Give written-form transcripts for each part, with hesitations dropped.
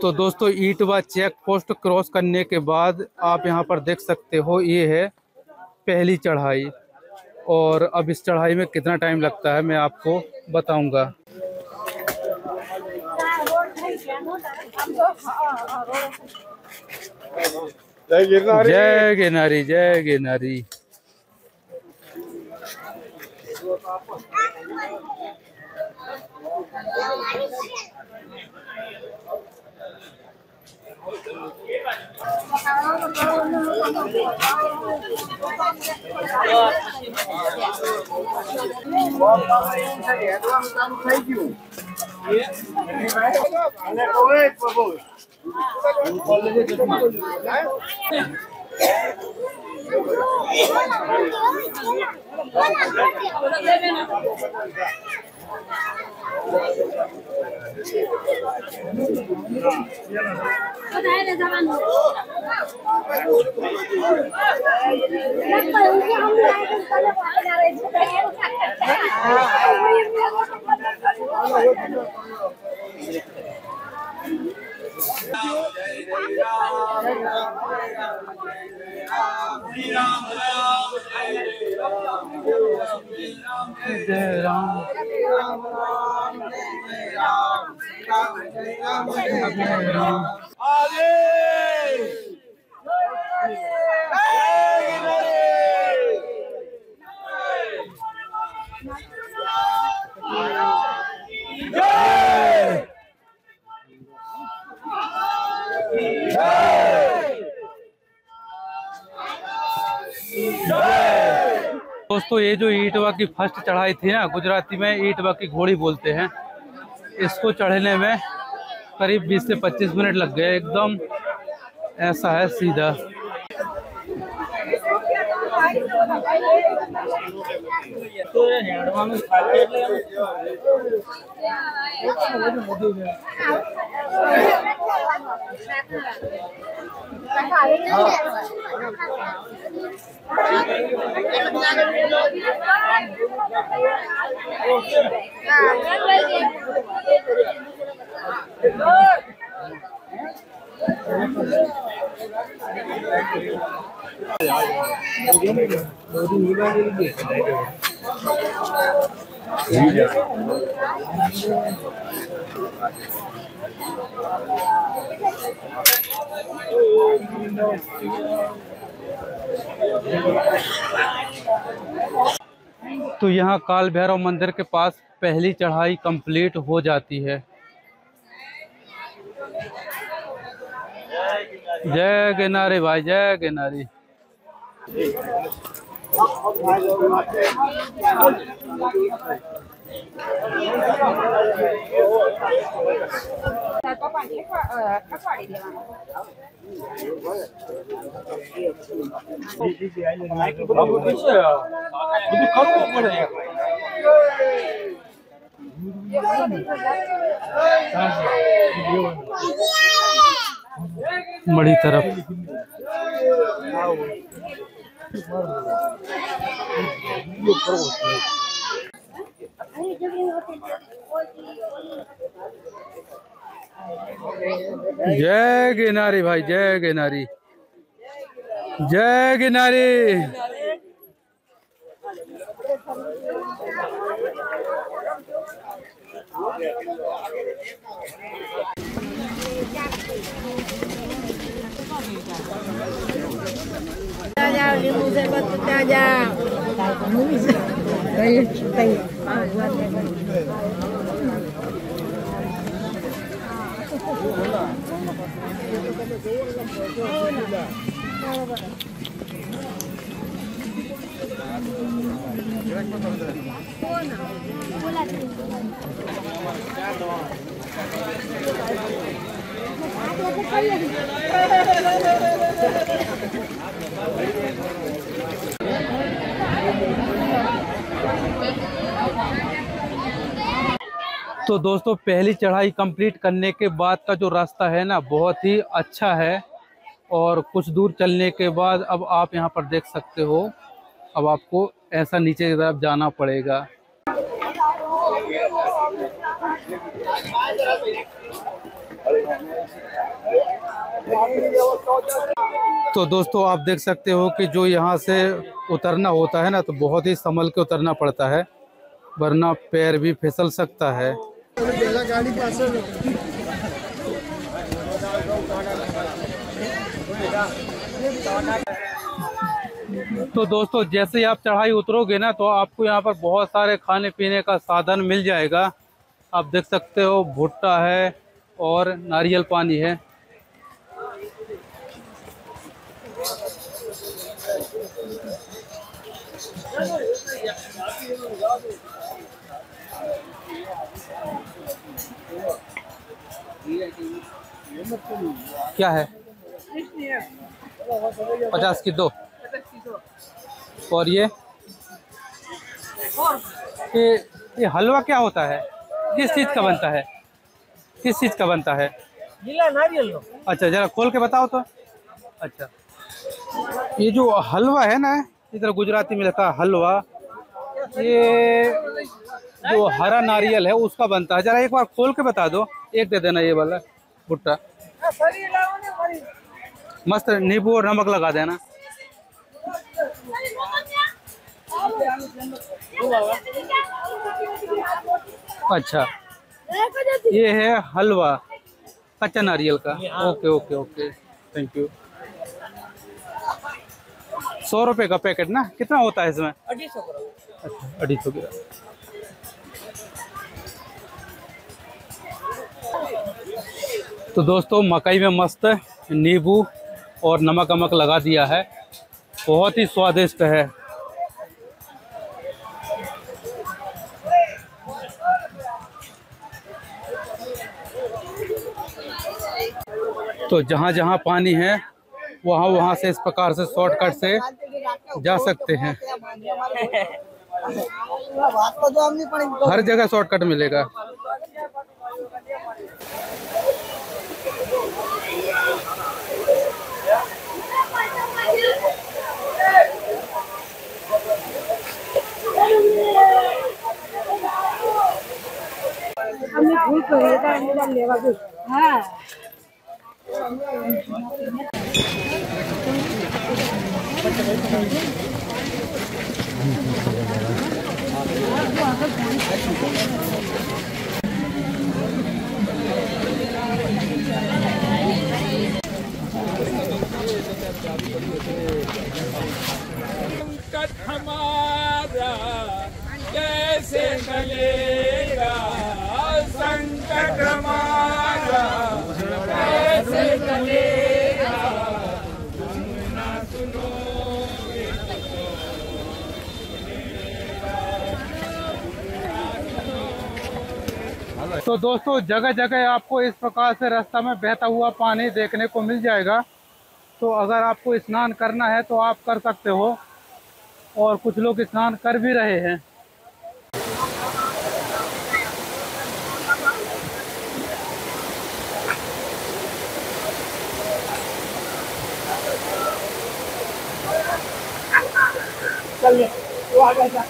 तो दोस्तों Itwa check post cross करने के बाद आप यहाँ पर देख सकते हो ये है पहली चढ़ाई, और अब इस चढ़ाई में कितना टाइम लगता है मैं आपको बताऊंगा। जय गिरनारी, जय गिरनारी। दोस्तों ये जो ईटवा की फर्स्ट चढ़ाई थी ना, गुजराती में ईटवा की घोड़ी बोलते हैं, इसको चढ़ने में करीब 20 से 25 मिनट लग गए। एकदम ऐसा है सीधा। तो यहाँ काल भैरव मंदिर के पास पहली चढ़ाई कंप्लीट हो जाती है। जय गिरनारी भाई, जय गिरनारी। मढ़ी तरफ जय गिरनारी भाई, जय गिरनारी, जय गिरनारी। तो दोस्तों पहली चढ़ाई कंप्लीट करने के बाद का जो रास्ता है ना, बहुत ही अच्छा है और कुछ दूर चलने के बाद अब आप यहाँ पर देख सकते हो, अब आपको ऐसा नीचे की तरफ जाना पड़ेगा। तो दोस्तों आप देख सकते हो कि जो यहाँ से उतरना होता है ना, तो बहुत ही संभल के उतरना पड़ता है, वरना पैर भी फिसल सकता है। तो दोस्तों जैसे ही आप चढ़ाई उतरोगे ना, तो आपको यहाँ पर बहुत सारे खाने पीने का साधन मिल जाएगा। आप देख सकते हो भुट्टा है और नारियल पानी है। क्या है 50 की 2 और ये हलवा क्या होता है? किस चीज का बनता है? किस चीज का बनता है? गीला नारियल। अच्छा जरा खोल के बताओ तो। अच्छा ये जो हलवा है ना, इधर गुजराती में रहता है हलवा, ये जो हरा नारियल है उसका बनता है। जरा एक बार खोल के बता दो, एक दे देना ये वाला भुट्टा। मस्त नींबू और नमक लगा देना। अच्छा ये है हलवा कच्चा नारियल का। Okay okay okay, thank you. 100 रुपए का पैकेट ना? कितना होता है इसमें? 250 ग्राम। अच्छा 250 ग्राम। तो दोस्तों मकई में मस्त नींबू और नमक लगा दिया है, बहुत ही स्वादिष्ट है। तो जहाँ जहाँ पानी है वहाँ वहाँ से इस प्रकार से शॉर्टकट से जा सकते हैं। हर जगह शॉर्टकट मिलेगा। हमारा कैसे चलेगा संकट, हमारा कैसे चलेगा, तुम ना सुनोगे तो सुनेगा। तो दोस्तों जगह जगह आपको इस प्रकार से रास्ता में बहता हुआ पानी देखने को मिल जाएगा। तो अगर आपको स्नान करना है तो आप कर सकते हो, और कुछ लोग स्नान कर भी रहे हैं। चलिए वो आ गया।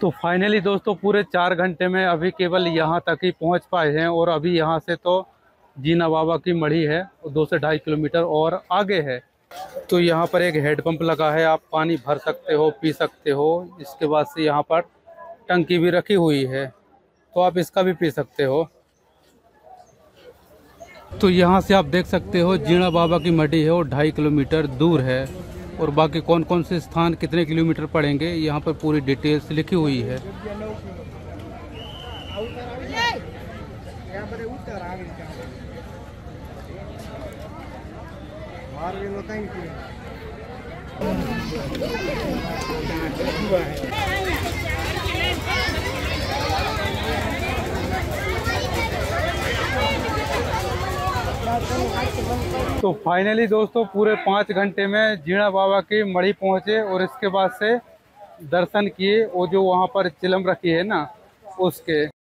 तो फाइनली दोस्तों पूरे 4 घंटे में अभी केवल यहाँ तक ही पहुँच पाए हैं, और अभी यहाँ से तो जीना बाबा की मढ़ी है 2 से 2.5 किलोमीटर और आगे है। तो यहाँ पर एक हैंड पंप लगा है, आप पानी भर सकते हो, पी सकते हो। इसके बाद से यहाँ पर टंकी भी रखी हुई है, तो आप इसका भी पी सकते हो। तो यहाँ से आप देख सकते हो जीना बाबा की मढ़ी है और 2.5 किलोमीटर दूर है, और बाकी कौन कौन से स्थान कितने किलोमीटर पड़ेंगे यहाँ पर पूरी डिटेल्स लिखी हुई है। तो फाइनली दोस्तों पूरे 5 घंटे में जीना बाबा की मढ़ी पहुँचे और इसके बाद से दर्शन किए और जो वहाँ पर चिलम रखी है ना उसके